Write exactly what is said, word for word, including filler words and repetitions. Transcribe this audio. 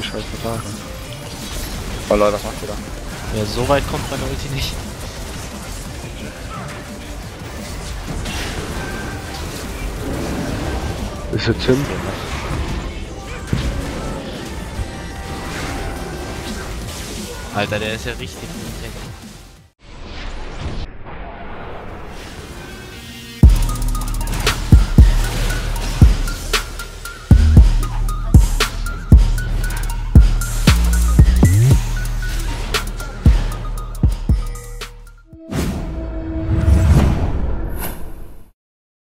die scheiß Verfahren. Oh Leute, was macht ihr da? Ja, so weit kommt meine Ulti nicht. Ist der Tim? Alter, der ist ja richtig im Tank.